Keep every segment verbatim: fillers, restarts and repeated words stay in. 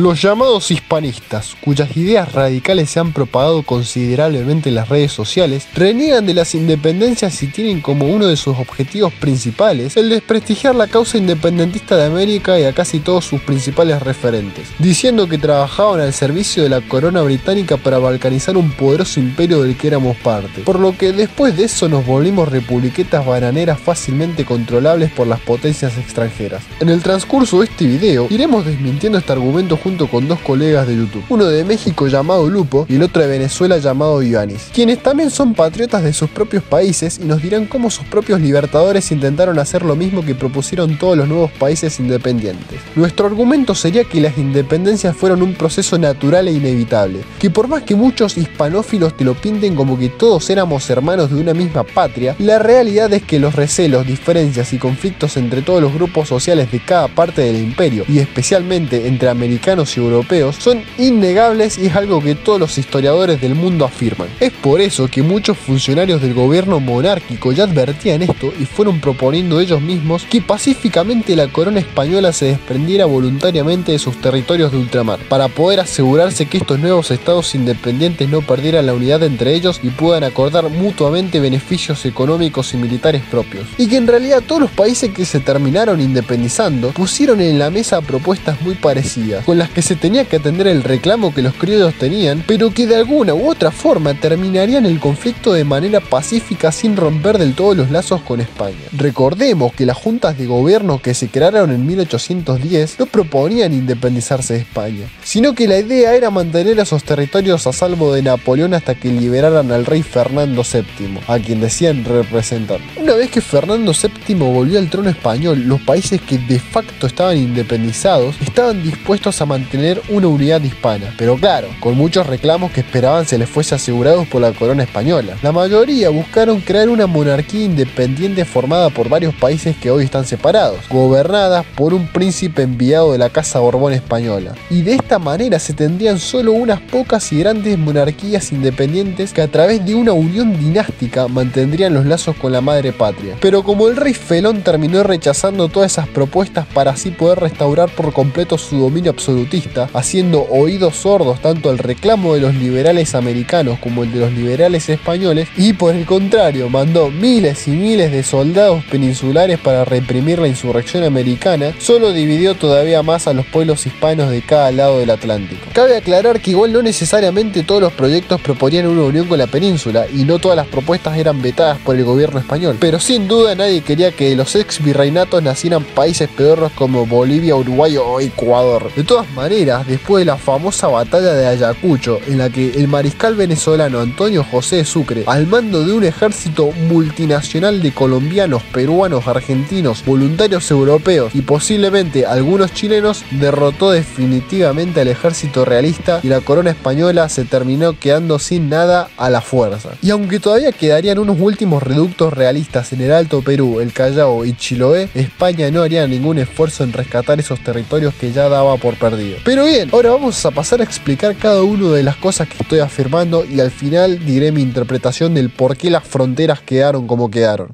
Los llamados hispanistas, cuyas ideas radicales se han propagado considerablemente en las redes sociales, reniegan de las independencias y tienen como uno de sus objetivos principales el desprestigiar la causa independentista de América y a casi todos sus principales referentes, diciendo que trabajaban al servicio de la corona británica para balcanizar un poderoso imperio del que éramos parte, por lo que después de eso nos volvimos republiquetas bananeras fácilmente controlables por las potencias extranjeras. En el transcurso de este video iremos desmintiendo este argumento junto junto con dos colegas de YouTube, uno de México llamado Lupo y el otro de Venezuela llamado Ioannis, quienes también son patriotas de sus propios países y nos dirán cómo sus propios libertadores intentaron hacer lo mismo que propusieron todos los nuevos países independientes. Nuestro argumento sería que las independencias fueron un proceso natural e inevitable, que por más que muchos hispanófilos te lo pinten como que todos éramos hermanos de una misma patria, la realidad es que los recelos, diferencias y conflictos entre todos los grupos sociales de cada parte del imperio, y especialmente entre americanos y europeos, son innegables y es algo que todos los historiadores del mundo afirman. Es por eso que muchos funcionarios del gobierno monárquico ya advertían esto y fueron proponiendo ellos mismos que pacíficamente la corona española se desprendiera voluntariamente de sus territorios de ultramar, para poder asegurarse que estos nuevos estados independientes no perdieran la unidad entre ellos y puedan acordar mutuamente beneficios económicos y militares propios. Y que en realidad todos los países que se terminaron independizando pusieron en la mesa propuestas muy parecidas, con las que se tenía que atender el reclamo que los criollos tenían, pero que de alguna u otra forma terminarían el conflicto de manera pacífica sin romper del todo los lazos con España. Recordemos que las juntas de gobierno que se crearon en mil ochocientos diez no proponían independizarse de España, sino que la idea era mantener a esos territorios a salvo de Napoleón hasta que liberaran al rey Fernando séptimo, a quien decían representar. Una vez que Fernando séptimo volvió al trono español, los países que de facto estaban independizados estaban dispuestos a mantener mantener una unidad hispana, pero claro, con muchos reclamos que esperaban se les fuese asegurados por la corona española. La mayoría buscaron crear una monarquía independiente formada por varios países que hoy están separados, gobernadas por un príncipe enviado de la Casa Borbón española. Y de esta manera se tendrían solo unas pocas y grandes monarquías independientes que a través de una unión dinástica mantendrían los lazos con la madre patria. Pero como el rey Felón terminó rechazando todas esas propuestas para así poder restaurar por completo su dominio absoluto, haciendo oídos sordos tanto al reclamo de los liberales americanos como el de los liberales españoles, y por el contrario mandó miles y miles de soldados peninsulares para reprimir la insurrección americana, solo dividió todavía más a los pueblos hispanos de cada lado del Atlántico. Cabe aclarar que igual no necesariamente todos los proyectos proponían una unión con la península y no todas las propuestas eran vetadas por el gobierno español, pero sin duda nadie quería que de los ex virreinatos nacieran países pedorros como Bolivia, Uruguay o Ecuador. De todas maneras, después de la famosa Batalla de Ayacucho, en la que el mariscal venezolano Antonio José Sucre, al mando de un ejército multinacional de colombianos, peruanos, argentinos, voluntarios europeos y posiblemente algunos chilenos, derrotó definitivamente al ejército realista y la corona española se terminó quedando sin nada a la fuerza. Y aunque todavía quedarían unos últimos reductos realistas en el Alto Perú, el Callao y Chiloé, España no haría ningún esfuerzo en rescatar esos territorios que ya daba por perdidos. Pero bien, ahora vamos a pasar a explicar cada una de las cosas que estoy afirmando y al final diré mi interpretación del por qué las fronteras quedaron como quedaron.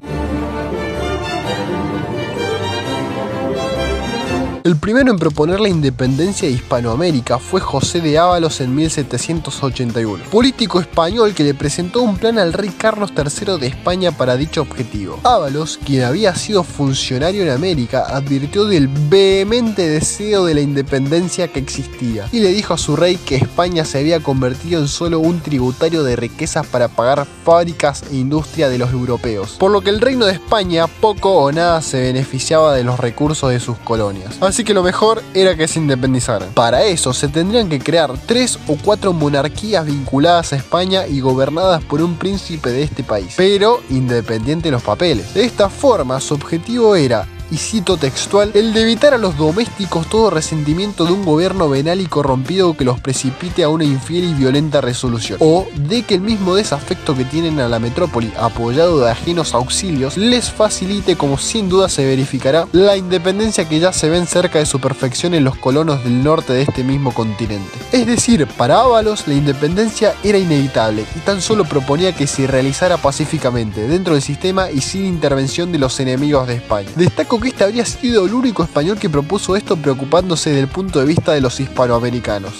El primero en proponer la independencia de Hispanoamérica fue José de Ábalos en mil setecientos ochenta y uno, político español que le presentó un plan al rey Carlos tercero de España para dicho objetivo. Ábalos, quien había sido funcionario en América, advirtió del vehemente deseo de la independencia que existía y le dijo a su rey que España se había convertido en solo un tributario de riquezas para pagar fábricas e industria de los europeos, por lo que el reino de España poco o nada se beneficiaba de los recursos de sus colonias. Así que lo mejor era que se independizaran. Para eso se tendrían que crear tres o cuatro monarquías vinculadas a España y gobernadas por un príncipe de este país, pero independiente de los papeles. De esta forma, su objetivo era, y cito textual, el de evitar a los domésticos todo resentimiento de un gobierno venal y corrompido que los precipite a una infiel y violenta resolución, o de que el mismo desafecto que tienen a la metrópoli, apoyado de ajenos auxilios, les facilite, como sin duda se verificará, la independencia que ya se ven cerca de su perfección en los colonos del norte de este mismo continente. Es decir, para Ábalos la independencia era inevitable y tan solo proponía que se realizara pacíficamente, dentro del sistema y sin intervención de los enemigos de España. Destaco Conquista habría sido el único español que propuso esto preocupándose del punto de vista de los hispanoamericanos.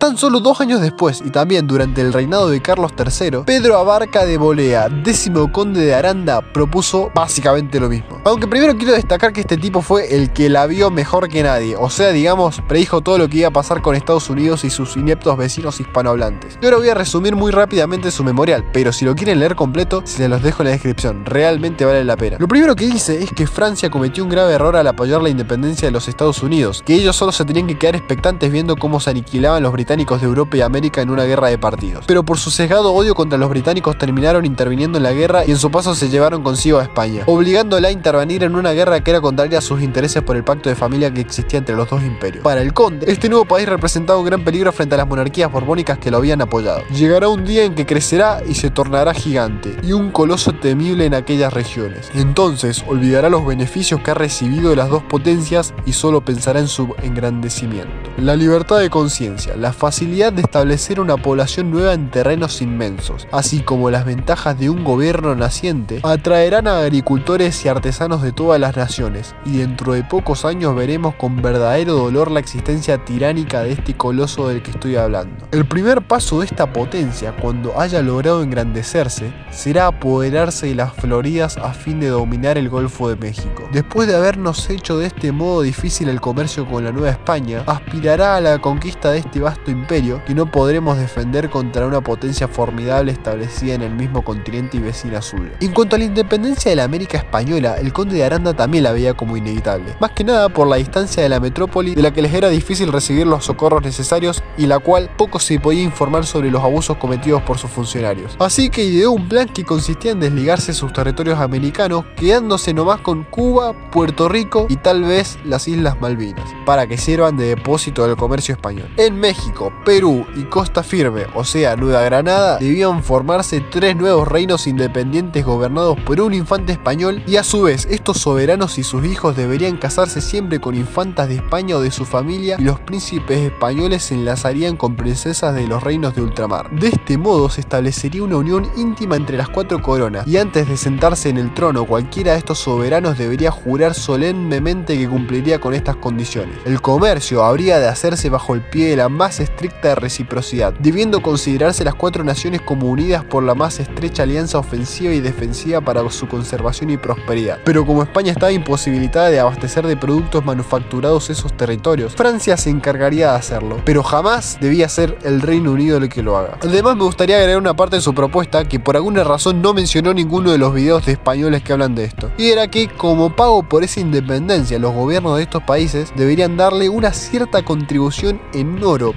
Tan solo dos años después, y también durante el reinado de Carlos tercero, Pedro Abarca de Bolea, décimo conde de Aranda, propuso básicamente lo mismo. Aunque primero quiero destacar que este tipo fue el que la vio mejor que nadie, o sea, digamos, predijo todo lo que iba a pasar con Estados Unidos y sus ineptos vecinos hispanohablantes. Yo ahora voy a resumir muy rápidamente su memorial, pero si lo quieren leer completo, se los dejo en la descripción, realmente vale la pena. Lo primero que dice es que Francia cometió un grave error al apoyar la independencia de los Estados Unidos, que ellos solo se tenían que quedar expectantes viendo cómo se aniquilaban los británicos de Europa y América en una guerra de partidos. Pero por su sesgado odio contra los británicos terminaron interviniendo en la guerra y en su paso se llevaron consigo a España, obligándola a intervenir en una guerra que era contraria a sus intereses por el pacto de familia que existía entre los dos imperios. Para el conde, este nuevo país representaba un gran peligro frente a las monarquías borbónicas que lo habían apoyado. Llegará un día en que crecerá y se tornará gigante, y un coloso temible en aquellas regiones. Entonces olvidará los beneficios que ha recibido de las dos potencias y solo pensará en su engrandecimiento. La libertad de conciencia, la facilidad de establecer una población nueva en terrenos inmensos, así como las ventajas de un gobierno naciente, atraerán a agricultores y artesanos de todas las naciones, y dentro de pocos años veremos con verdadero dolor la existencia tiránica de este coloso del que estoy hablando. El primer paso de esta potencia, cuando haya logrado engrandecerse, será apoderarse de las Floridas a fin de dominar el Golfo de México. Después de habernos hecho de este modo difícil el comercio con la Nueva España, aspirará a la conquista de este vasto imperio que no podremos defender contra una potencia formidable establecida en el mismo continente y vecina suya. En cuanto a la independencia de la América española, el conde de Aranda también la veía como inevitable, más que nada por la distancia de la metrópoli, de la que les era difícil recibir los socorros necesarios y la cual poco se podía informar sobre los abusos cometidos por sus funcionarios. Así que ideó un plan que consistía en desligarse sus territorios americanos, quedándose nomás con Cuba, Puerto Rico y tal vez las Islas Malvinas, para que sirvan de depósito del comercio español. En México, Perú y Costa Firme, o sea Nueva Granada, debían formarse tres nuevos reinos independientes gobernados por un infante español, y a su vez estos soberanos y sus hijos deberían casarse siempre con infantas de España o de su familia, y los príncipes españoles se enlazarían con princesas de los reinos de ultramar. De este modo se establecería una unión íntima entre las cuatro coronas, y antes de sentarse en el trono cualquiera de estos soberanos debería jurar solemnemente que cumpliría con estas condiciones. El comercio habría de hacerse bajo el pie de la más estricta reciprocidad, debiendo considerarse las cuatro naciones como unidas por la más estrecha alianza ofensiva y defensiva para su conservación y prosperidad. Pero como España estaba imposibilitada de abastecer de productos manufacturados esos territorios, Francia se encargaría de hacerlo, pero jamás debía ser el Reino Unido el que lo haga. Además, me gustaría agregar una parte de su propuesta que por alguna razón no mencionó ninguno de los videos de españoles que hablan de esto, y era que como pago por esa independencia, los gobiernos de estos países deberían darle una cierta contribución en oro,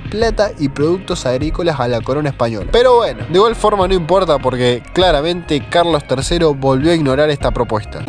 y productos agrícolas a la corona española. Pero bueno, de igual forma no importa porque claramente Carlos tercero volvió a ignorar esta propuesta.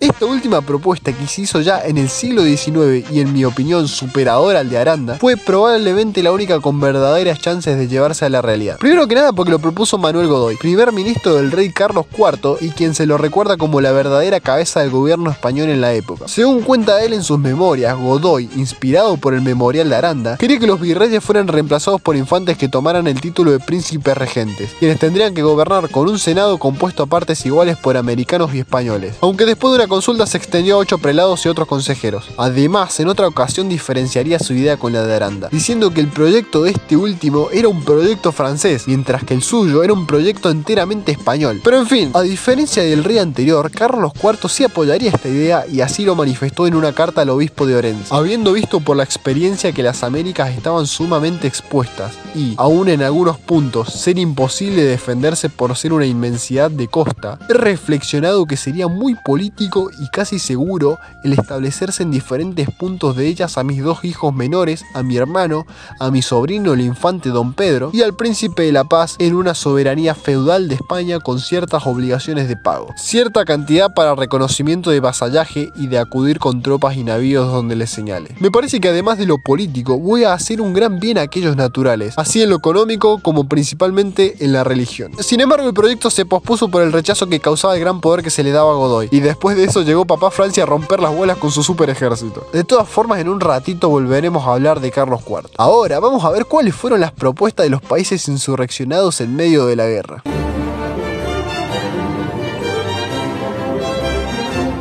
Esta última propuesta que se hizo ya en el siglo diecinueve y en mi opinión superadora al de Aranda, fue probablemente la única con verdaderas chances de llevarse a la realidad. Primero que nada porque lo propuso Manuel Godoy, primer ministro del rey Carlos cuarto y quien se lo recuerda como la verdadera cabeza del gobierno español en la época. Según cuenta él en sus memorias, Godoy, inspirado por el memorial de Aranda, quería que los virreyes fueran reemplazados por infantes que tomaran el título de príncipes regentes, quienes tendrían que gobernar con un senado compuesto a partes iguales por americanos y españoles, aunque después de una consulta se extendió a ocho prelados y otros consejeros. Además, en otra ocasión diferenciaría su idea con la de Aranda, diciendo que el proyecto de este último era un proyecto francés, mientras que el suyo era un proyecto enteramente español. Pero en fin, a diferencia del rey anterior, Carlos cuarto sí apoyaría esta idea y así lo manifestó en una carta al obispo de Orense, habiendo visto por la experiencia que las Américas estaban sumamente expuestas y, aún en algunos puntos, ser imposible defenderse por ser una inmensidad de costa, he reflexionado que sería muy político y casi seguro el establecerse en diferentes puntos de ellas a mis dos hijos menores, a mi hermano, a mi sobrino el infante don Pedro y al príncipe de la paz en una soberanía feudal de España con ciertas obligaciones de pago, cierta cantidad para reconocimiento de vasallaje y de acudir con tropas y navíos donde les señale. Me parece que además de lo político voy a hacer un gran bien a aquellos naturales, así en lo económico como principalmente en la religión. Sin embargo, el proyecto se pospuso por el rechazo que causaba el gran poder que se le daba a Godoy y después de eso llegó papá Francia a romper las bolas con su super ejército. De todas formas, en un ratito volveremos a hablar de Carlos cuarto. Ahora vamos a ver cuáles fueron las propuestas de los países insurreccionados en medio de la guerra.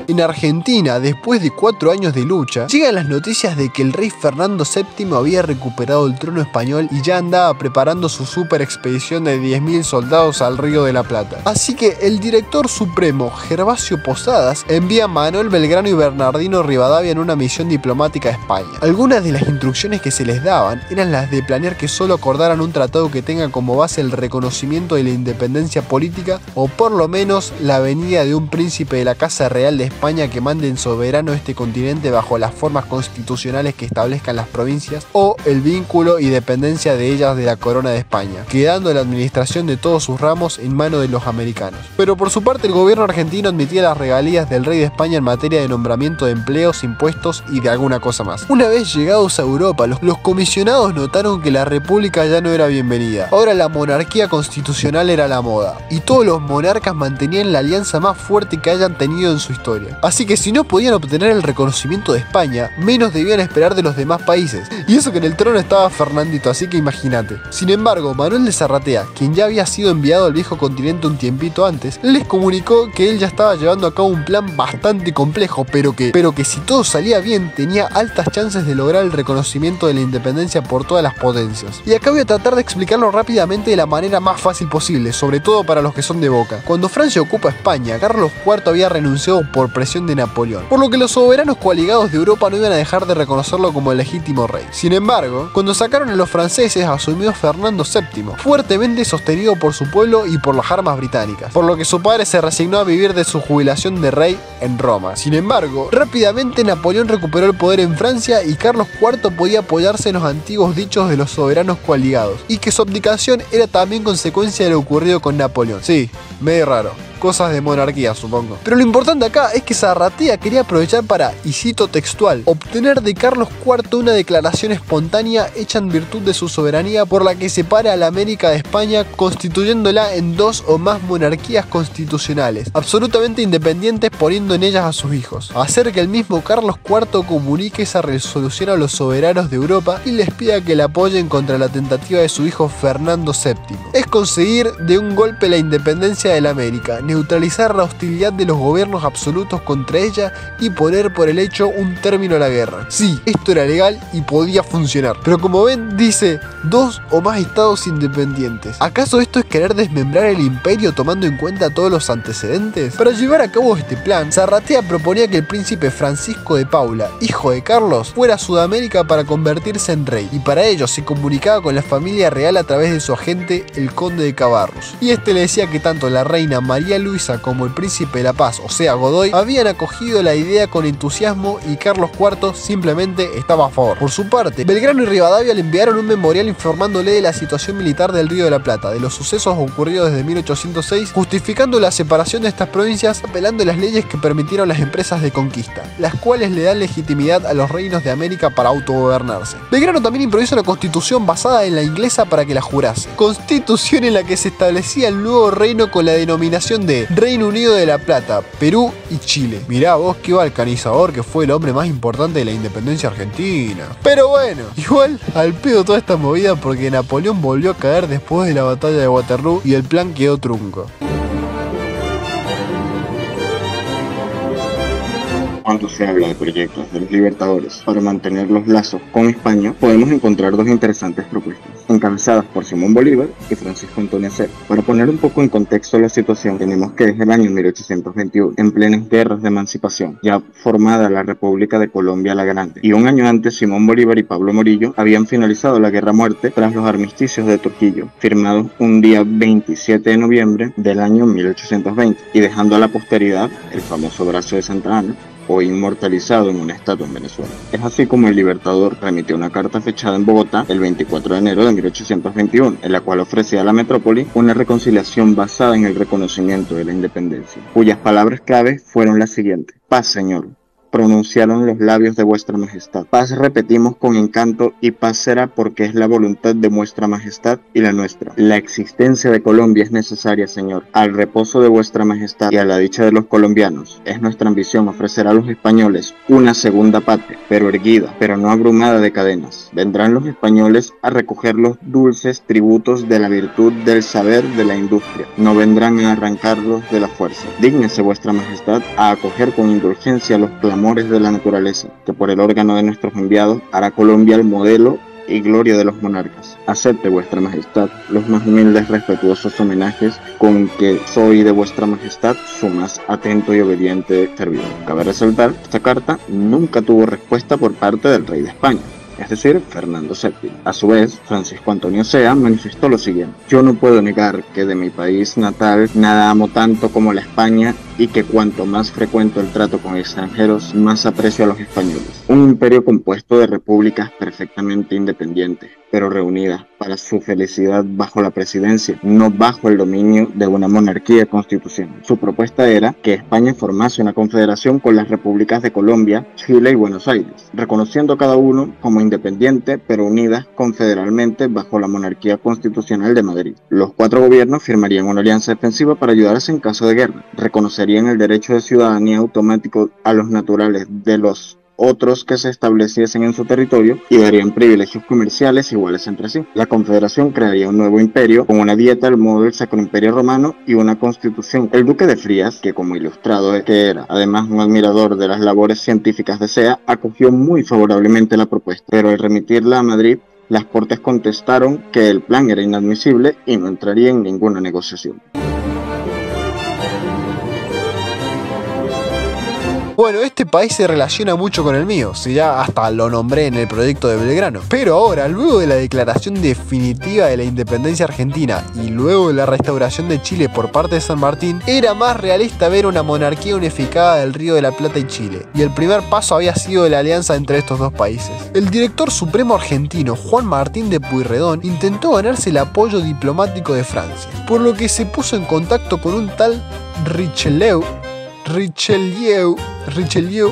En Argentina, después de cuatro años de lucha, llegan las noticias de que el rey Fernando séptimo había recuperado el trono español y ya andaba preparando su super expedición de diez mil soldados al Río de la Plata. Así que el director supremo, Gervasio Posadas, envía a Manuel Belgrano y Bernardino Rivadavia en una misión diplomática a España. Algunas de las instrucciones que se les daban eran las de planear que solo acordaran un tratado que tenga como base el reconocimiento de la independencia política, o por lo menos la venida de un príncipe de la Casa Real de España que mande en soberano este continente bajo las formas constitucionales que establezcan las provincias, o el vínculo y dependencia de ellas de la corona de España, quedando la administración de todos sus ramos en manos de los americanos. Pero por su parte, el gobierno argentino admitía las regalías del rey de España en materia de nombramiento de empleos, impuestos y de alguna cosa más. Una vez llegados a Europa, los, los comisionados notaron que la república ya no era bienvenida. Ahora la monarquía constitucional era la moda, y todos los monarcas mantenían la alianza más fuerte que hayan tenido en su historia. Así que si no podían obtener el reconocimiento de España, menos debían esperar de los demás países. Y eso que en el trono estaba Fernandito, así que imagínate. Sin embargo, Manuel de Sarratea, quien ya había sido enviado al viejo continente un tiempito antes, les comunicó que él ya estaba llevando a cabo un plan bastante complejo, pero que, pero que si todo salía bien, tenía altas chances de lograr el reconocimiento de la independencia por todas las potencias. Y acá voy a tratar de explicarlo rápidamente de la manera más fácil posible, sobre todo para los que son de Boca. Cuando Francia ocupa España, Carlos cuarto había renunciado por presión de Napoleón, por lo que los soberanos coaligados de Europa no iban a dejar de reconocerlo como el legítimo rey. Sin embargo, cuando sacaron a los franceses, asumió Fernando séptimo, fuertemente sostenido por su pueblo y por las armas británicas, por lo que su padre se resignó a vivir de su jubilación de rey en Roma. Sin embargo, rápidamente Napoleón recuperó el poder en Francia y Carlos cuarto podía apoyarse en los antiguos dichos de los soberanos coaligados, y que su abdicación era también consecuencia de lo ocurrido con Napoleón. Sí, medio raro. Cosas de monarquía, supongo. Pero lo importante acá es que Sarratea quería aprovechar para, y cito textual, obtener de Carlos cuarto una declaración espontánea hecha en virtud de su soberanía por la que separa a la América de España, constituyéndola en dos o más monarquías constitucionales, absolutamente independientes, poniendo en ellas a sus hijos. Hacer que el mismo Carlos cuarto comunique esa resolución a los soberanos de Europa y les pida que la apoyen contra la tentativa de su hijo Fernando séptimo. Es conseguir de un golpe la independencia de la América, neutralizar la hostilidad de los gobiernos absolutos contra ella y poner por el hecho un término a la guerra. Sí, esto era legal y podía funcionar, pero como ven, dice dos o más estados independientes. ¿Acaso esto es querer desmembrar el imperio tomando en cuenta todos los antecedentes? Para llevar a cabo este plan, Sarratea proponía que el príncipe Francisco de Paula, hijo de Carlos, fuera a Sudamérica para convertirse en rey, y para ello se comunicaba con la familia real a través de su agente, el conde de Cabarrus, y este le decía que tanto la reina María Luisa como el príncipe de la Paz, o sea Godoy, habían acogido la idea con entusiasmo y Carlos cuarto simplemente estaba a favor. Por su parte, Belgrano y Rivadavia le enviaron un memorial informándole de la situación militar del Río de la Plata, de los sucesos ocurridos desde mil ochocientos seis, justificando la separación de estas provincias, apelando a las leyes que permitieron las empresas de conquista, las cuales le dan legitimidad a los reinos de América para autogobernarse. Belgrano también improvisó una constitución basada en la inglesa para que la jurase, constitución en la que se establecía el nuevo reino con la denominación de Reino Unido de La Plata, Perú y Chile. Mirá vos qué balcanizador que fue el hombre más importante de la independencia argentina. Pero bueno, igual al pedo toda esta movida porque Napoleón volvió a caer después de la batalla de Waterloo y el plan quedó trunco. Cuando se habla de proyectos de los libertadores para mantener los lazos con España, podemos encontrar dos interesantes propuestas, encabezadas por Simón Bolívar y Francisco Antonio Santander. Para poner un poco en contexto la situación, tenemos que desde el año mil ochocientos veintiuno, en plenas guerras de emancipación, ya formada la República de Colombia la Grande, y un año antes Simón Bolívar y Pablo Morillo habían finalizado la Guerra Muerte tras los armisticios de Trujillo, firmados un día veintisiete de noviembre del año mil ochocientos veinte, y dejando a la posteridad el famoso brazo de Santa Ana, o inmortalizado en una estatua en Venezuela. Es así como el libertador remitió una carta fechada en Bogotá el veinticuatro de enero de mil ochocientos veintiuno, en la cual ofrecía a la metrópoli una reconciliación basada en el reconocimiento de la independencia, cuyas palabras clave fueron las siguientes: paz, señor, pronunciaron los labios de vuestra majestad. Paz repetimos con encanto y paz será, porque es la voluntad de vuestra majestad y la nuestra. La existencia de Colombia es necesaria, señor. Al reposo de vuestra majestad y a la dicha de los colombianos es nuestra ambición ofrecer a los españoles una segunda patria, pero erguida, pero no abrumada de cadenas. Vendrán los españoles a recoger los dulces tributos de la virtud, del saber, de la industria. No vendrán a arrancarlos de la fuerza. Dígnese vuestra majestad a acoger con indulgencia los clamores de la naturaleza, que por el órgano de nuestros enviados hará Colombia el modelo y gloria de los monarcas. Acepte vuestra majestad los más humildes respetuosos homenajes con que soy de vuestra majestad su más atento y obediente servidor. Cabe resaltar, esta carta nunca tuvo respuesta por parte del rey de España, es decir, Fernando séptimo. A su vez, Francisco Antonio Sea manifestó lo siguiente: yo no puedo negar que de mi país natal nada amo tanto como la España, y que cuanto más frecuento el trato con extranjeros, más aprecio a los españoles. Un imperio compuesto de repúblicas perfectamente independientes, pero reunidas para su felicidad bajo la presidencia, no bajo el dominio de una monarquía constitucional. Su propuesta era que España formase una confederación con las repúblicas de Colombia, Chile y Buenos Aires, reconociendo cada uno como independiente, pero unidas confederalmente bajo la monarquía constitucional de Madrid. Los cuatro gobiernos firmarían una alianza defensiva para ayudarse en caso de guerra, reconocerían el derecho de ciudadanía automático a los naturales de los otros que se estableciesen en su territorio y darían privilegios comerciales iguales entre sí. La confederación crearía un nuevo imperio con una dieta al modo del Sacro Imperio Romano y una constitución. El duque de Frías, que como ilustrado es que era además un admirador de las labores científicas de Sea, acogió muy favorablemente la propuesta, pero al remitirla a Madrid, las Cortes contestaron que el plan era inadmisible y no entraría en ninguna negociación. Bueno, este país se relaciona mucho con el mío, si ya hasta lo nombré en el proyecto de Belgrano. Pero ahora, luego de la declaración definitiva de la independencia argentina y luego de la restauración de Chile por parte de San Martín, era más realista ver una monarquía unificada del Río de la Plata y Chile, y el primer paso había sido la alianza entre estos dos países. El director supremo argentino, Juan Martín de Pueyrredón, intentó ganarse el apoyo diplomático de Francia, por lo que se puso en contacto con un tal Richelieu, Richelieu, Richelieu,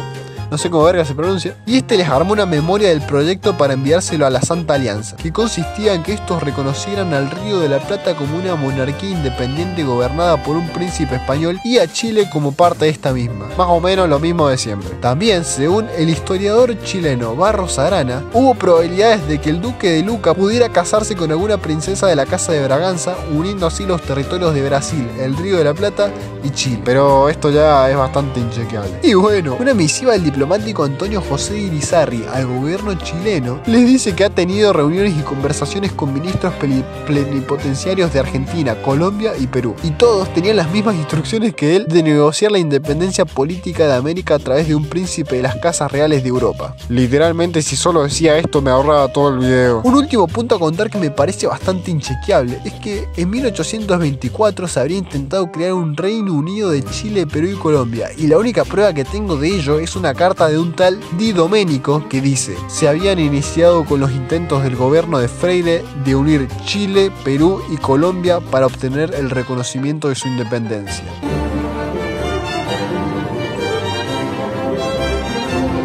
no sé cómo verga se pronuncia, y este les armó una memoria del proyecto para enviárselo a la Santa Alianza, que consistía en que estos reconocieran al Río de la Plata como una monarquía independiente gobernada por un príncipe español y a Chile como parte de esta misma. Más o menos lo mismo de siempre. También, según el historiador chileno Barros Arana, hubo probabilidades de que el duque de Luca pudiera casarse con alguna princesa de la casa de Braganza, uniendo así los territorios de Brasil, el Río de la Plata y Chile. Pero esto ya es bastante inchequeable. Y bueno, una misiva del diplomático El diplomático Antonio José Irizarri al gobierno chileno les dice que ha tenido reuniones y conversaciones con ministros plenipotenciarios de Argentina, Colombia y Perú, y todos tenían las mismas instrucciones que él de negociar la independencia política de América a través de un príncipe de las casas reales de Europa. Literalmente, si solo decía esto me ahorraba todo el video. Un último punto a contar que me parece bastante inchequeable es que en mil ochocientos veinticuatro se habría intentado crear un Reino Unido de Chile, Perú y Colombia, y la única prueba que tengo de ello es una carta de un tal Di Domenico que dice: se habían iniciado con los intentos del gobierno de Freire de unir Chile, Perú y Colombia para obtener el reconocimiento de su independencia.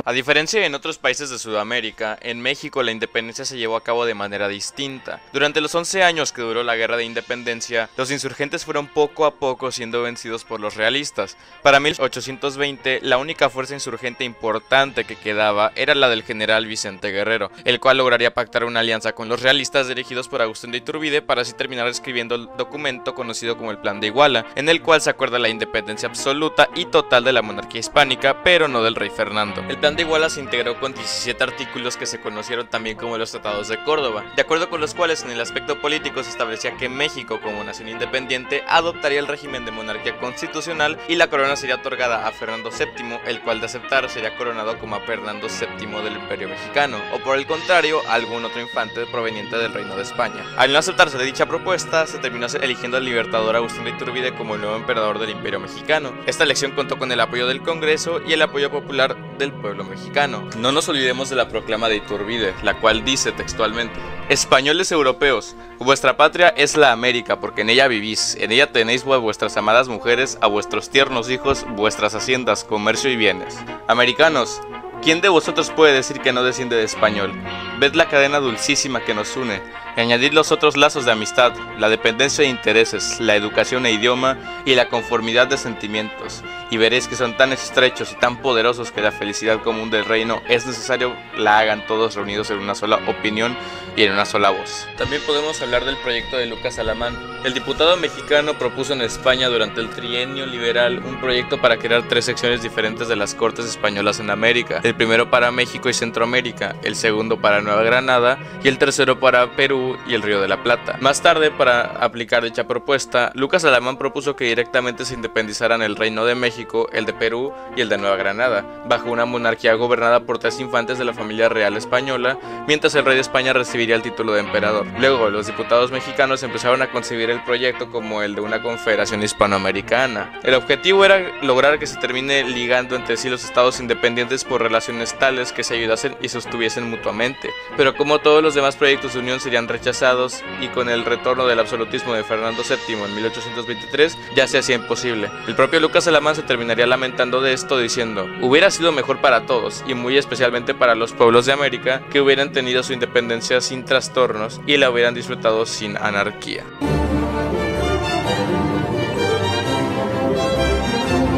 A diferencia de en otros países de Sudamérica, en México la independencia se llevó a cabo de manera distinta. Durante los once años que duró la Guerra de Independencia, los insurgentes fueron poco a poco siendo vencidos por los realistas. Para mil ochocientos veinte, la única fuerza insurgente importante que quedaba era la del general Vicente Guerrero, el cual lograría pactar una alianza con los realistas dirigidos por Agustín de Iturbide para así terminar escribiendo el documento conocido como el Plan de Iguala, en el cual se acuerda la independencia absoluta y total de la monarquía hispánica, pero no del rey Fernando. El Plan de Iguala se integró con diecisiete artículos que se conocieron también como los Tratados de Córdoba, de acuerdo con los cuales en el aspecto político se establecía que México como nación independiente adoptaría el régimen de monarquía constitucional y la corona sería otorgada a Fernando séptimo, el cual de aceptar sería coronado como a Fernando séptimo del Imperio Mexicano, o por el contrario a algún otro infante proveniente del Reino de España. Al no aceptarse de dicha propuesta, se terminó eligiendo al libertador Agustín de Iturbide como el nuevo emperador del Imperio Mexicano. Esta elección contó con el apoyo del Congreso y el apoyo popular del pueblo mexicano. No nos olvidemos de la proclama de Iturbide, la cual dice textualmente: Españoles europeos, vuestra patria es la América, porque en ella vivís, en ella tenéis a vuestras amadas mujeres, a vuestros tiernos hijos, vuestras haciendas, comercio y bienes. Americanos, ¿quién de vosotros puede decir que no desciende de español? Ved la cadena dulcísima que nos une, y añadid los otros lazos de amistad, la dependencia de intereses, la educación e idioma, y la conformidad de sentimientos, y veréis que son tan estrechos y tan poderosos que la felicidad común del reino es necesario la hagan todos reunidos en una sola opinión y en una sola voz. También podemos hablar del proyecto de Lucas Alamán. El diputado mexicano propuso en España durante el trienio liberal un proyecto para crear tres secciones diferentes de las cortes españolas en América. El primero para México y Centroamérica, el segundo para Nueva Granada y el tercero para Perú y el Río de la Plata. Más tarde, para aplicar dicha propuesta, Lucas Alamán propuso que directamente se independizaran el Reino de México, el de Perú y el de Nueva Granada, bajo una monarquía gobernada por tres infantes de la familia real española, mientras el rey de España recibiría el título de emperador. Luego, los diputados mexicanos empezaron a concebir el proyecto como el de una confederación hispanoamericana. El objetivo era lograr que se termine ligando entre sí los estados independientes por relación tales que se ayudasen y sostuviesen mutuamente, pero como todos los demás proyectos de unión serían rechazados y con el retorno del absolutismo de Fernando séptimo en mil ochocientos veintitrés ya se hacía imposible. El propio Lucas Alamán se terminaría lamentando de esto diciendo: hubiera sido mejor para todos y muy especialmente para los pueblos de América que hubieran tenido su independencia sin trastornos y la hubieran disfrutado sin anarquía.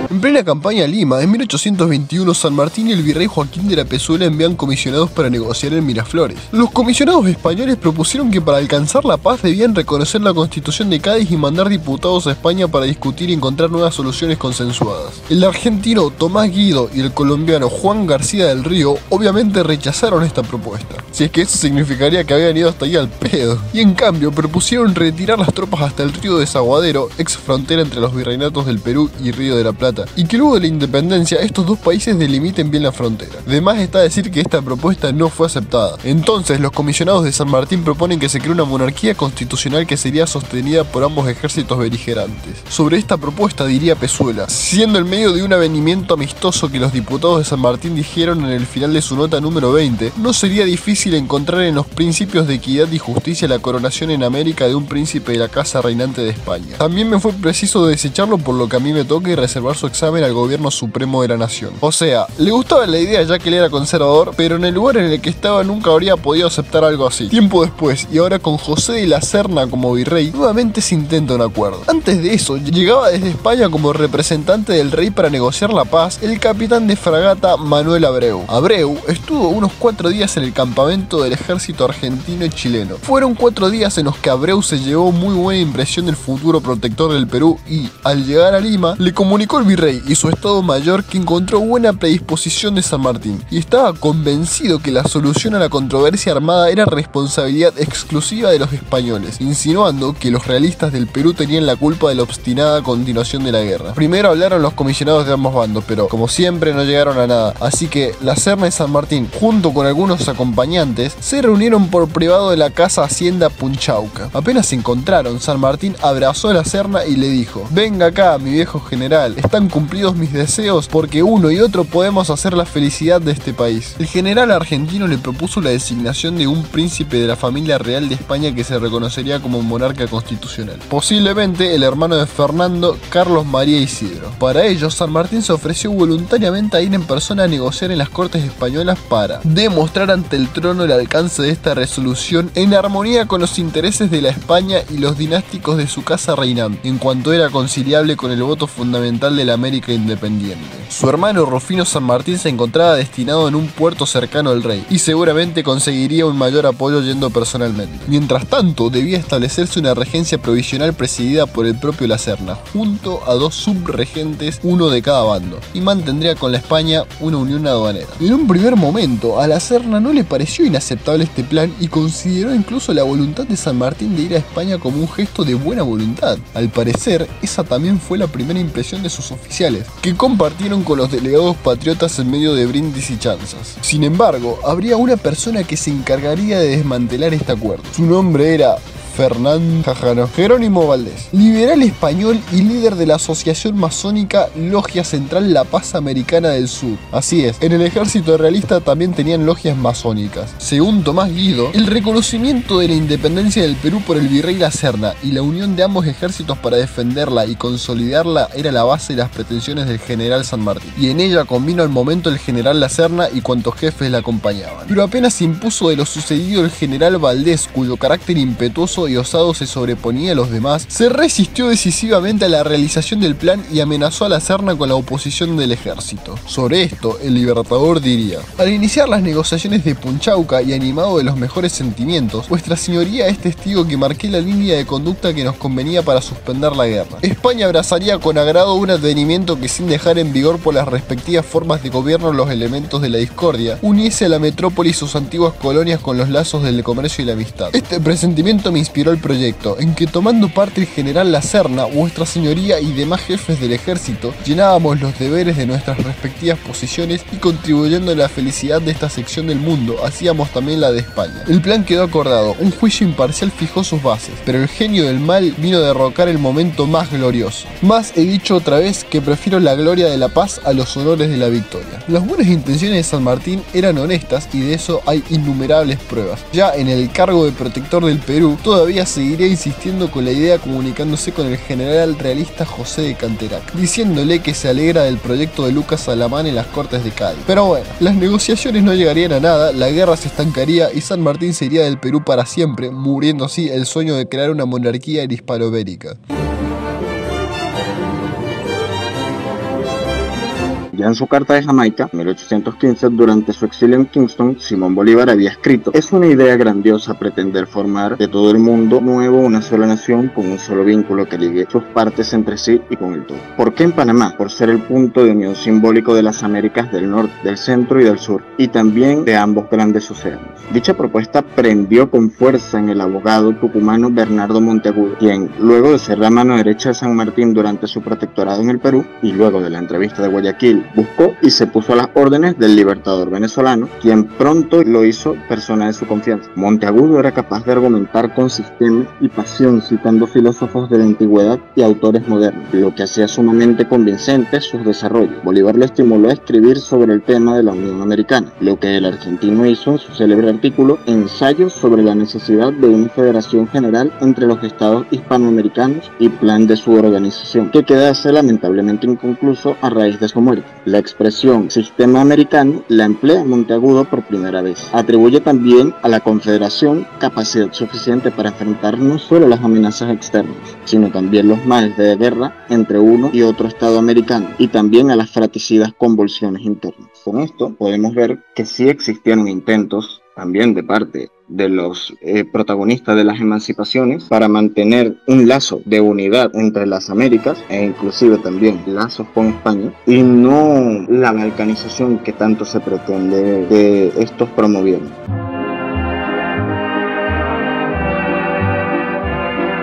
En plena campaña a Lima, en mil ochocientos veintiuno, San Martín y el virrey Joaquín de la Pezuela envían comisionados para negociar en Miraflores. Los comisionados españoles propusieron que para alcanzar la paz debían reconocer la Constitución de Cádiz y mandar diputados a España para discutir y encontrar nuevas soluciones consensuadas. El argentino Tomás Guido y el colombiano Juan García del Río obviamente rechazaron esta propuesta, si es que eso significaría que habían ido hasta ahí al pedo, y en cambio propusieron retirar las tropas hasta el río Desaguadero, ex frontera entre los virreinatos del Perú y Río de la Plata, y que luego de la independencia estos dos países delimiten bien la frontera. De más está decir que esta propuesta no fue aceptada. Entonces los comisionados de San Martín proponen que se cree una monarquía constitucional que sería sostenida por ambos ejércitos beligerantes. Sobre esta propuesta diría Pezuela, siendo en medio de un avenimiento amistoso que los diputados de San Martín dijeron en el final de su nota número veinte, no sería difícil encontrar en los principios de equidad y justicia la coronación en América de un príncipe de la casa reinante de España. También me fue preciso desecharlo por lo que a mí me toca y reservar su examen al gobierno supremo de la nación. O sea, le gustaba la idea ya que él era conservador, pero en el lugar en el que estaba nunca habría podido aceptar algo así. Tiempo después, y ahora con José de la Serna como virrey, nuevamente se intenta un acuerdo. Antes de eso, llegaba desde España como representante del rey para negociar la paz el capitán de fragata Manuel Abreu. Abreu estuvo unos cuatro días en el campamento del ejército argentino y chileno. Fueron cuatro días en los que Abreu se llevó muy buena impresión del futuro protector del Perú y, al llegar a Lima, le comunicó el virrey Rey y su estado mayor que encontró buena predisposición de San Martín y estaba convencido que la solución a la controversia armada era responsabilidad exclusiva de los españoles, insinuando que los realistas del Perú tenían la culpa de la obstinada continuación de la guerra. Primero hablaron los comisionados de ambos bandos, pero como siempre no llegaron a nada, así que la Serna y San Martín, junto con algunos acompañantes, se reunieron por privado de la casa Hacienda Punchauca. Apenas se encontraron, San Martín abrazó a la Serna y le dijo: venga acá, mi viejo general, están cumplidos mis deseos porque uno y otro podemos hacer la felicidad de este país. El general argentino le propuso la designación de un príncipe de la familia real de España que se reconocería como monarca constitucional, posiblemente el hermano de Fernando, Carlos María Isidro. Para ello, San Martín se ofreció voluntariamente a ir en persona a negociar en las cortes españolas para demostrar ante el trono el alcance de esta resolución en armonía con los intereses de la España y los dinásticos de su casa reinante, en cuanto era conciliable con el voto fundamental de la América independiente. Su hermano Rufino San Martín se encontraba destinado en un puerto cercano al rey y seguramente conseguiría un mayor apoyo yendo personalmente. Mientras tanto, debía establecerse una regencia provisional presidida por el propio La Serna, junto a dos subregentes, uno de cada bando, y mantendría con la España una unión aduanera. En un primer momento, a La Serna no le pareció inaceptable este plan y consideró incluso la voluntad de San Martín de ir a España como un gesto de buena voluntad. Al parecer, esa también fue la primera impresión de sus oficiales, que compartieron con los delegados patriotas en medio de brindis y chanzas. Sin embargo, habría una persona que se encargaría de desmantelar este acuerdo. Su nombre era Fernando Jajano. Jerónimo Valdés, liberal español y líder de la asociación masónica Logia Central La Paz Americana del Sur. Así es, en el ejército realista también tenían logias masónicas. Según Tomás Guido, el reconocimiento de la independencia del Perú por el virrey La Serna y la unión de ambos ejércitos para defenderla y consolidarla era la base de las pretensiones del general San Martín, y en ella convino al momento el general La Serna y cuantos jefes la acompañaban. Pero apenas se impuso de lo sucedido el general Valdés, cuyo carácter impetuoso y osado se sobreponía a los demás, se resistió decisivamente a la realización del plan y amenazó a La Serna con la oposición del ejército. Sobre esto, el Libertador diría: al iniciar las negociaciones de Punchauca y animado de los mejores sentimientos, vuestra señoría es testigo que marqué la línea de conducta que nos convenía para suspender la guerra. España abrazaría con agrado un advenimiento que, sin dejar en vigor por las respectivas formas de gobierno los elementos de la discordia, uniese a la metrópoli y sus antiguas colonias con los lazos del comercio y la amistad. Este presentimiento me inspiró el proyecto, en que tomando parte el general La Serna, vuestra señoría y demás jefes del ejército, llenábamos los deberes de nuestras respectivas posiciones y contribuyendo a la felicidad de esta sección del mundo, hacíamos también la de España. El plan quedó acordado, un juicio imparcial fijó sus bases, pero el genio del mal vino a derrocar el momento más glorioso. Más he dicho otra vez que prefiero la gloria de la paz a los honores de la victoria. Las buenas intenciones de San Martín eran honestas y de eso hay innumerables pruebas. Ya en el cargo de protector del Perú, todavía seguiré insistiendo con la idea, comunicándose con el general realista José de Canterac, diciéndole que se alegra del proyecto de Lucas Alamán en las Cortes de Cádiz. Pero bueno, las negociaciones no llegarían a nada, la guerra se estancaría y San Martín se iría del Perú para siempre, muriendo así el sueño de crear una monarquía en Hispanoamérica. Ya en su carta de Jamaica, en mil ochocientos quince, durante su exilio en Kingston, Simón Bolívar había escrito: es una idea grandiosa pretender formar de todo el mundo nuevo una sola nación con un solo vínculo que ligue sus partes entre sí y con el todo. ¿Por qué en Panamá? Por ser el punto de unión simbólico de las Américas del norte, del centro y del sur, y también de ambos grandes océanos. Dicha propuesta prendió con fuerza en el abogado tucumano Bernardo Monteagudo, quien, luego de ser la mano derecha de San Martín durante su protectorado en el Perú, y luego de la entrevista de Guayaquil, buscó y se puso a las órdenes del libertador venezolano, quien pronto lo hizo persona de su confianza. Monteagudo era capaz de argumentar con sistema y pasión, citando filósofos de la antigüedad y autores modernos, lo que hacía sumamente convincente sus desarrollos. Bolívar lo estimuló a escribir sobre el tema de la Unión Americana, lo que el argentino hizo en su célebre artículo Ensayo sobre la necesidad de una federación general entre los estados hispanoamericanos y plan de su organización, que quedase lamentablemente inconcluso a raíz de su muerte. La expresión sistema americano la emplea Monteagudo por primera vez. Atribuye también a la Confederación capacidad suficiente para enfrentar no solo las amenazas externas, sino también los males de guerra entre uno y otro estado americano, y también a las fratricidas convulsiones internas. Con esto podemos ver que sí existieron intentos, también de parte de los eh, protagonistas de las emancipaciones, para mantener un lazo de unidad entre las Américas e inclusive también lazos con España, y no la balcanización que tanto se pretende que estos promovieron.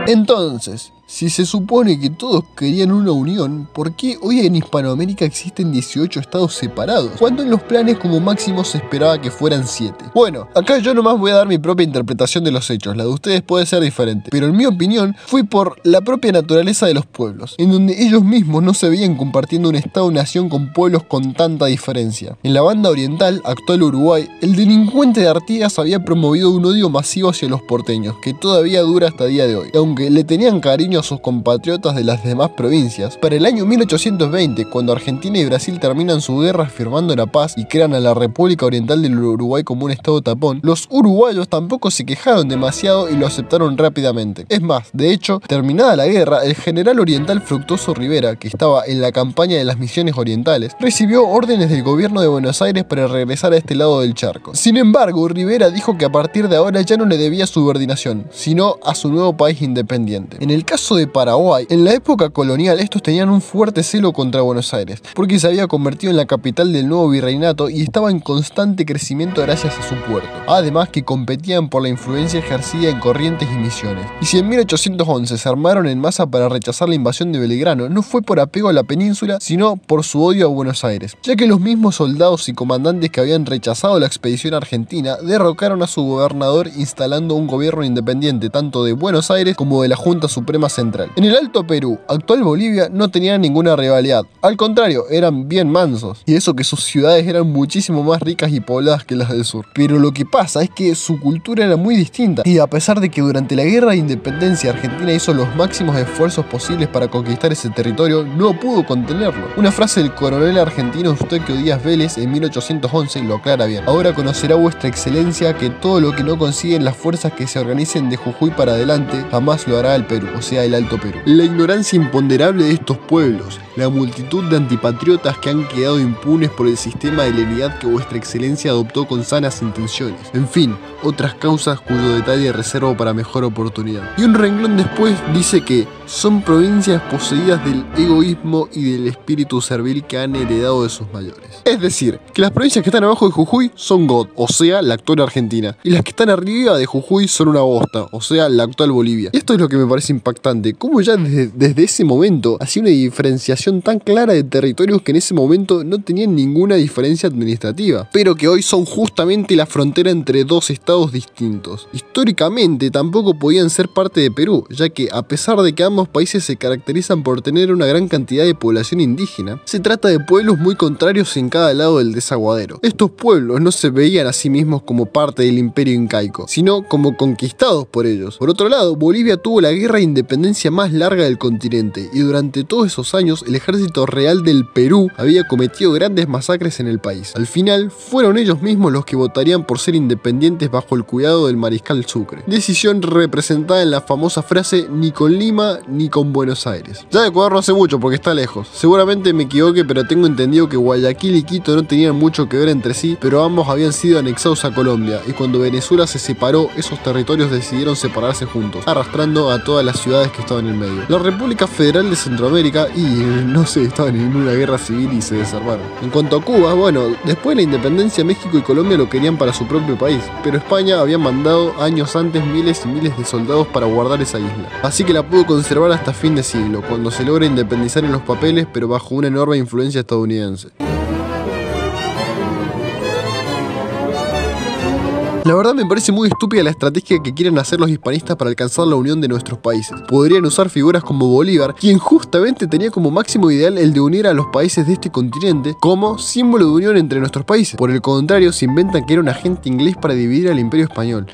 Entonces, si se supone que todos querían una unión, ¿por qué hoy en Hispanoamérica existen dieciocho estados separados, cuando en los planes como máximo se esperaba que fueran siete? Bueno, acá yo nomás voy a dar mi propia interpretación de los hechos, la de ustedes puede ser diferente, pero en mi opinión fue por la propia naturaleza de los pueblos, en donde ellos mismos no se veían compartiendo un estado-nación con pueblos con tanta diferencia. En la banda oriental, actual Uruguay, el delincuente de Artigas había promovido un odio masivo hacia los porteños, que todavía dura hasta día de hoy, y aunque le tenían cariño sus compatriotas de las demás provincias. Para el año mil ochocientos veinte, cuando Argentina y Brasil terminan su guerra firmando la paz y crean a la República Oriental del Uruguay como un estado tapón, los uruguayos tampoco se quejaron demasiado y lo aceptaron rápidamente. Es más, de hecho, terminada la guerra, el general oriental Fructuoso Rivera, que estaba en la campaña de las misiones orientales, recibió órdenes del gobierno de Buenos Aires para regresar a este lado del charco. Sin embargo, Rivera dijo que a partir de ahora ya no le debía subordinación, sino a su nuevo país independiente. En el caso Pozo de Paraguay. En la época colonial estos tenían un fuerte celo contra Buenos Aires, porque se había convertido en la capital del nuevo virreinato y estaba en constante crecimiento gracias a su puerto, además que competían por la influencia ejercida en Corrientes y Misiones. Y si en mil ochocientos once se armaron en masa para rechazar la invasión de Belgrano, no fue por apego a la península, sino por su odio a Buenos Aires, ya que los mismos soldados y comandantes que habían rechazado la expedición argentina derrocaron a su gobernador instalando un gobierno independiente tanto de Buenos Aires como de la Junta Suprema Central. En el Alto Perú, actual Bolivia, no tenían ninguna rivalidad, al contrario, eran bien mansos, y eso que sus ciudades eran muchísimo más ricas y pobladas que las del sur. Pero lo que pasa es que su cultura era muy distinta, y a pesar de que durante la Guerra de Independencia Argentina hizo los máximos esfuerzos posibles para conquistar ese territorio, no pudo contenerlo. Una frase del coronel argentino Eustaquio Díaz Vélez en mil ochocientos once lo aclara bien: ahora conocerá vuestra excelencia que todo lo que no consiguen las fuerzas que se organicen de Jujuy para adelante, jamás lo hará el Perú, o sea el Alto Perú. La ignorancia imponderable de estos pueblos, la multitud de antipatriotas que han quedado impunes por el sistema de lenidad que vuestra excelencia adoptó con sanas intenciones, en fin, otras causas cuyo detalle reservo para mejor oportunidad. Y un renglón después dice que son provincias poseídas del egoísmo y del espíritu servil que han heredado de sus mayores. Es decir, que las provincias que están abajo de Jujuy son God, o sea, la actual Argentina, y las que están arriba de Jujuy son una bosta, o sea, la actual Bolivia. Y esto es lo que me parece impactante, como ya desde, desde ese momento hacía una diferenciación tan clara de territorios que en ese momento no tenían ninguna diferencia administrativa, pero que hoy son justamente la frontera entre dos estados distintos. Históricamente tampoco podían ser parte de Perú, ya que a pesar de que ambos Ambos países se caracterizan por tener una gran cantidad de población indígena, se trata de pueblos muy contrarios en cada lado del desaguadero. Estos pueblos no se veían a sí mismos como parte del imperio incaico, sino como conquistados por ellos. Por otro lado, Bolivia tuvo la guerra de independencia más larga del continente, y durante todos esos años el ejército real del Perú había cometido grandes masacres en el país. Al final, fueron ellos mismos los que votarían por ser independientes bajo el cuidado del mariscal Sucre, decisión representada en la famosa frase "ni con Lima ni con Buenos Aires". Ya de Ecuador no hace mucho porque está lejos. Seguramente me equivoque, pero tengo entendido que Guayaquil y Quito no tenían mucho que ver entre sí, pero ambos habían sido anexados a Colombia, y cuando Venezuela se separó, esos territorios decidieron separarse juntos, arrastrando a todas las ciudades que estaban en el medio. La República Federal de Centroamérica, y no sé, estaban en una guerra civil y se desarmaron. En cuanto a Cuba, bueno, después de la independencia, México y Colombia lo querían para su propio país, pero España había mandado años antes miles y miles de soldados para guardar esa isla, así que la pudo conservar hasta fin de siglo, cuando se logra independizar en los papeles, pero bajo una enorme influencia estadounidense. La verdad me parece muy estúpida la estrategia que quieren hacer los hispanistas para alcanzar la unión de nuestros países. Podrían usar figuras como Bolívar, quien justamente tenía como máximo ideal el de unir a los países de este continente como símbolo de unión entre nuestros países. Por el contrario, se inventan que era un agente inglés para dividir al imperio español.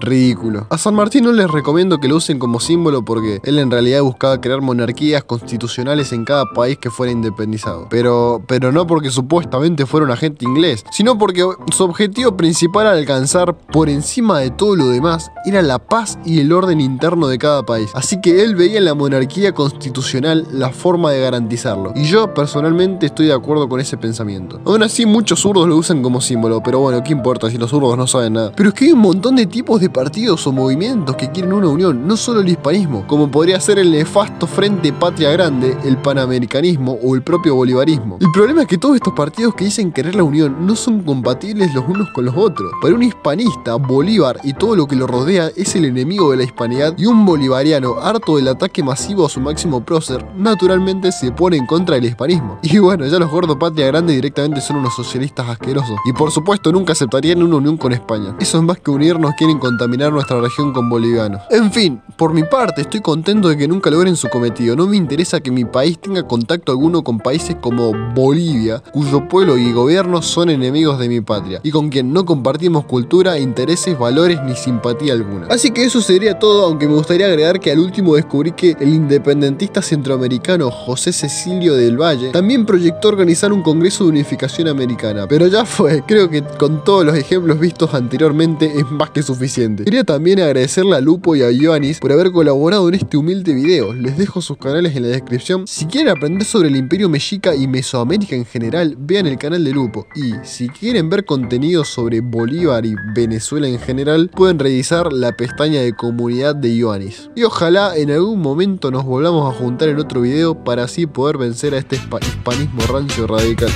Ridículo. A San Martín no les recomiendo que lo usen como símbolo, porque él en realidad buscaba crear monarquías constitucionales en cada país que fuera independizado. Pero, pero no porque supuestamente fuera un agente inglés, sino porque su objetivo principal a alcanzar, por encima de todo lo demás, era la paz y el orden interno de cada país. Así que él veía en la monarquía constitucional la forma de garantizarlo. Y yo personalmente estoy de acuerdo con ese pensamiento. Aún así muchos zurdos lo usan como símbolo, pero bueno, ¿qué importa si los zurdos no saben nada? Pero es que hay un montón de tipos de partidos o movimientos que quieren una unión, no solo el hispanismo, como podría ser el nefasto Frente Patria Grande, el panamericanismo o el propio bolivarismo. El problema es que todos estos partidos que dicen querer la unión no son compatibles los unos con los otros. Para un hispanista, Bolívar y todo lo que lo rodea es el enemigo de la hispanidad, y un bolivariano harto del ataque masivo a su máximo prócer, naturalmente se pone en contra del hispanismo. Y bueno, ya los gordos Patria Grande directamente son unos socialistas asquerosos, y por supuesto nunca aceptarían una unión con España. Eso es más que unirnos, quieren contaminar nuestra región con bolivianos. En fin, por mi parte estoy contento de que nunca logren su cometido. No me interesa que mi país tenga contacto alguno con países como Bolivia, cuyo pueblo y gobierno son enemigos de mi patria, y con quien no compartimos cultura, intereses, valores ni simpatía alguna. Así que eso sería todo, aunque me gustaría agregar que al último descubrí que el independentista centroamericano José Cecilio del Valle también proyectó organizar un congreso de unificación americana, pero ya fue. Creo que con todos los ejemplos vistos anteriormente es más que suficiente suficiente. Quería también agradecerle a Lupo y a Ioannis por haber colaborado en este humilde video. Les dejo sus canales en la descripción. Si quieren aprender sobre el Imperio Mexica y Mesoamérica en general, vean el canal de Lupo. Y si quieren ver contenido sobre Bolívar y Venezuela en general, pueden revisar la pestaña de comunidad de Ioannis. Y ojalá en algún momento nos volvamos a juntar en otro video para así poder vencer a este hispanismo rancio radical.